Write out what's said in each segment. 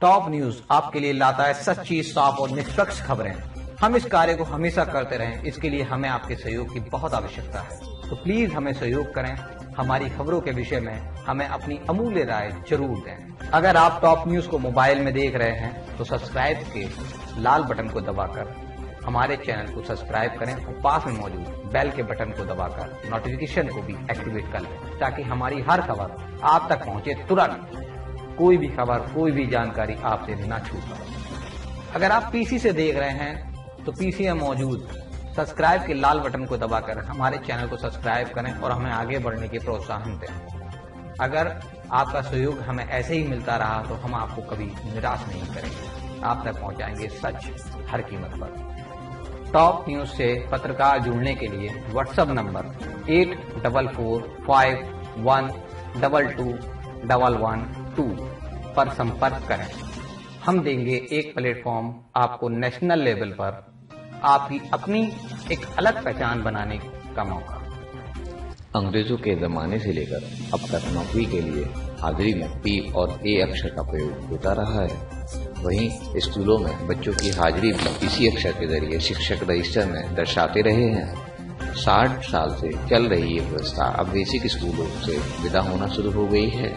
Top news आपके लिए लाता है सच्ची, साफ और निष्पक्ष खबरें। हम इस कार्य को हमेशा करते रहें, इसके लिए हमें आपके सहयोग की बहुत आवश्यकता है। तो प्लीज हमें सहयोग करें, हमारी खबरों के विषय में हमें अपनी अमूल्य राय जरूर दें। अगर आप टॉप न्यूज को मोबाइल में देख रहे हैं तो सब्सक्राइब के लाल बटन को दबाकर हमारे चैनल को सब्सक्राइब करें और पास में मौजूद बेल के बटन को दबाकर नोटिफिकेशन को भी एक्टिवेट कर लें, ताकि हमारी हर खबर आप तक पहुंचे तुरंत। कोई भी खबर, कोई भी जानकारी आपसे ना छूट। अगर आप पीसी से देख रहे हैं तो पीसी में मौजूद सब्सक्राइब के लाल बटन को दबाकर हमारे चैनल को सब्सक्राइब करें और हमें आगे बढ़ने के प्रोत्साहन दें। अगर आपका सहयोग हमें ऐसे ही मिलता रहा तो हम आपको कभी निराश नहीं करेंगे, आप तक पहुंचाएंगे सच हर कीमत पर। टॉप न्यूज से पत्रकार जुड़ने के लिए व्हाट्सएप नंबर 8445122112 पर संपर्क करें। हम देंगे एक प्लेटफॉर्म आपको नेशनल लेवल पर आपकी अपनी एक अलग पहचान बनाने का मौका। अंग्रेजों के जमाने से लेकर अब तक नौकरी के लिए हाजिरी में पी और ए अक्षर का प्रयोग होता रहा है। वहीं स्कूलों में बच्चों की हाजिरी भी इसी अक्षर के जरिए शिक्षक रजिस्टर में दर्शाते रहे हैं। 60 साल से चल रही ये व्यवस्था अब बेसिक स्कूलों से विदा होना शुरू हो गई है।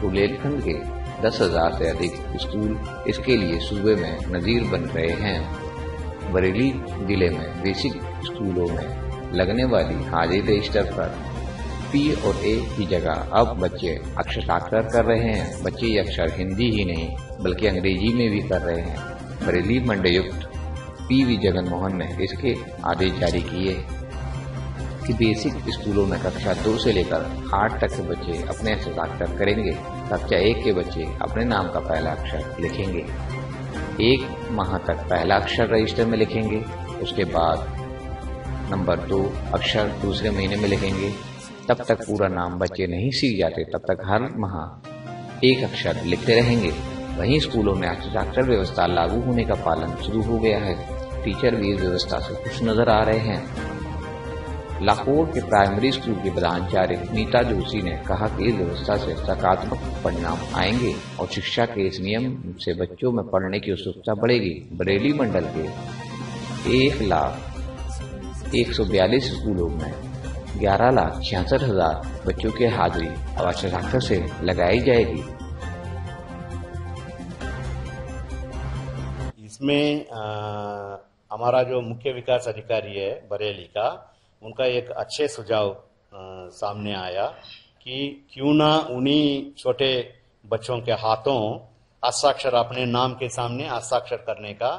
बुंदेलखंड के 10,000 से अधिक स्कूल इसके लिए सूबे में नजीर बन रहे हैं। बरेली जिले में बेसिक स्कूलों में लगने वाली हाजिरी रजिस्टर पर पी और ए की जगह अब बच्चे अक्षराक्षर कर रहे हैं। बच्चे ये अक्षर हिंदी ही नहीं बल्कि अंग्रेजी में भी कर रहे हैं। बरेली मंडलायुक्त पी.वी. जगनमोहन ने इसके आदेश जारी किए कि बेसिक स्कूलों में कक्षा 2 से लेकर 8 तक के बच्चे अपने अक्षराक्षर करेंगे। कक्षा 1 के बच्चे अपने नाम का पहला अक्षर लिखेंगे, 1 माह तक पहला अक्षर रजिस्टर में लिखेंगे, उसके बाद नंबर 2 अक्षर दूसरे महीने में लिखेंगे। तब तक पूरा नाम बच्चे नहीं सीख जाते, तब तक हर माह 1 अक्षर लिखते रहेंगे। वहीं स्कूलों में अक्षराक्षर व्यवस्था लागू होने का पालन शुरू हो गया है। टीचर भी इस व्यवस्था से खुश नजर आ रहे हैं। लाहौर के प्राइमरी स्कूल के प्रधानाचार्य अमिता जोशी ने कहा कि इस व्यवस्था से सकारात्मक परिणाम आएंगे और शिक्षा के इस नियम से बच्चों में पढ़ने की उत्सुकता बढ़ेगी। बरेली मंडल के 1,142 स्कूलों में 11,66,000 बच्चों के हाजिरी अब अक्षराक्षर से लगाई जाएगी। इसमें हमारा जो मुख्य विकास अधिकारी है बरेली का, उनका एक अच्छे सुझाव सामने आया कि क्यों ना उन्हीं छोटे बच्चों के हाथों हस्ताक्षर, अपने नाम के सामने हस्ताक्षर करने का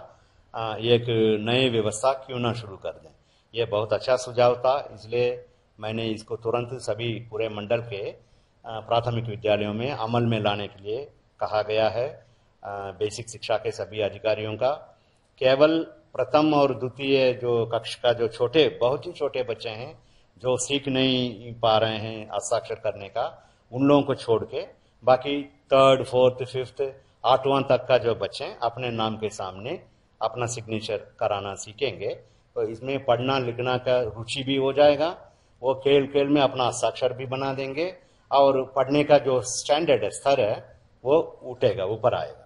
एक नई व्यवस्था क्यों ना शुरू कर दें। यह बहुत अच्छा सुझाव था, इसलिए मैंने इसको तुरंत सभी पूरे मंडल के प्राथमिक विद्यालयों में अमल में लाने के लिए कहा गया है। बेसिक शिक्षा के सभी अधिकारियों का केवल प्रथम और द्वितीय जो कक्ष का जो छोटे, बहुत ही छोटे बच्चे हैं जो सीख नहीं पा रहे हैं हस्ताक्षर करने का, उन लोगों को छोड़ के बाकी 3rd, 4th, 5th, 8वां तक का जो बच्चे अपने नाम के सामने अपना सिग्नेचर कराना सीखेंगे तो इसमें पढ़ना लिखना का रुचि भी हो जाएगा। वो खेल खेल में अपना हस्ताक्षर भी बना देंगे और पढ़ने का जो स्टैंडर्ड स्तर है वो उठेगा, ऊपर आएगा।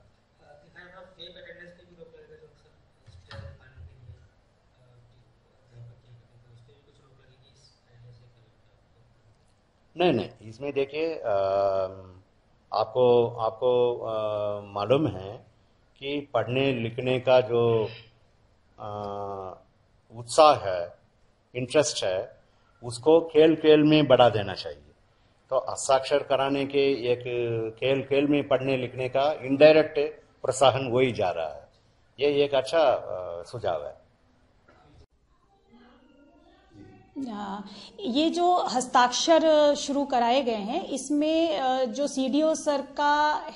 नहीं, इसमें देखिए आपको मालूम है कि पढ़ने लिखने का जो उत्साह है, इंटरेस्ट है, उसको खेल खेल में बढ़ा देना चाहिए। तो हस्ताक्षर कराने के एक खेल खेल में पढ़ने लिखने का इनडायरेक्ट प्रोत्साहन हो ही जा रहा है। ये एक अच्छा सुझाव है। ये जो हस्ताक्षर शुरू कराए गए हैं इसमें जो सीडीओ सर का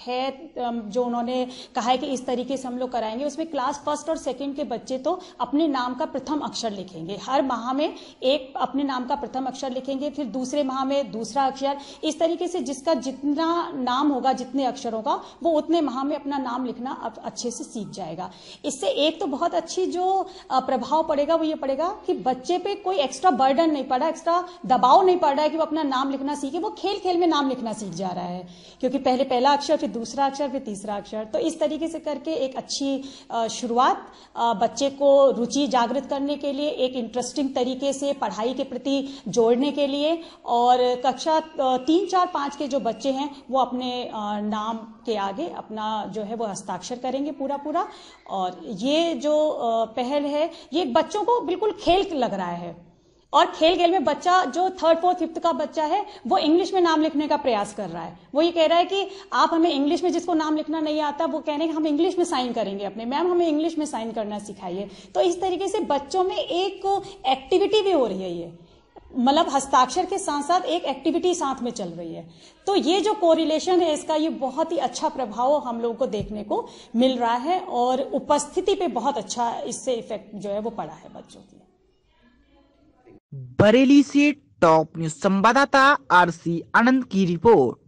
है, जो उन्होंने कहा है कि इस तरीके से हम लोग कराएंगे, उसमें क्लास 1st और 2nd के बच्चे तो अपने नाम का प्रथम अक्षर लिखेंगे। हर माह में एक अपने नाम का प्रथम अक्षर लिखेंगे, फिर दूसरे माह में दूसरा अक्षर, इस तरीके से जिसका जितना नाम होगा, जितने अक्षर होगा, वो उतने माह में अपना नाम लिखना अच्छे से सीख जाएगा। इससे एक तो बहुत अच्छी जो प्रभाव पड़ेगा वो ये पड़ेगा कि बच्चे पे कोई एक्स्ट्रा बर्डन नहीं पड़ा, एक्स्ट्रा दबाव नहीं पड़ रहा है कि वो अपना नाम लिखना सीखे, वो खेल खेल में नाम लिखना सीख जा रहा है, क्योंकि पहले पहला अक्षर, फिर दूसरा अक्षर, फिर तीसरा अक्षर। तो इस तरीके से करके एक अच्छी शुरुआत, बच्चे को रुचि जागृत करने के लिए, एक इंटरेस्टिंग तरीके से पढ़ाई के प्रति जोड़ने के लिए, और कक्षा 3, 4, 5 के जो बच्चे हैं वो अपने नाम के आगे अपना जो है वो हस्ताक्षर करेंगे पूरा पूरा। और ये जो पहल है ये बच्चों को बिल्कुल खेल लग रहा है, और खेल खेल में बच्चा जो 3rd, 4th, 5th का बच्चा है वो इंग्लिश में नाम लिखने का प्रयास कर रहा है। वो ये कह रहा है कि आप हमें इंग्लिश में, जिसको नाम लिखना नहीं आता वो कह रहे हैं हम इंग्लिश में साइन करेंगे अपने, मैम हमें इंग्लिश में साइन करना सिखाइए। तो इस तरीके से बच्चों में एक एक्टिविटी भी हो रही है, ये मतलब हस्ताक्षर के साथ साथ एक एक्टिविटी साथ में चल रही है। तो ये जो कोरिलेशन है इसका ये बहुत ही अच्छा प्रभाव हम लोगों को देखने को मिल रहा है, और उपस्थिति पे बहुत अच्छा इससे इफेक्ट जो है वो पड़ा है बच्चों की। बरेली से टॉप न्यूज संवाददाता आरसी आनंद की रिपोर्ट।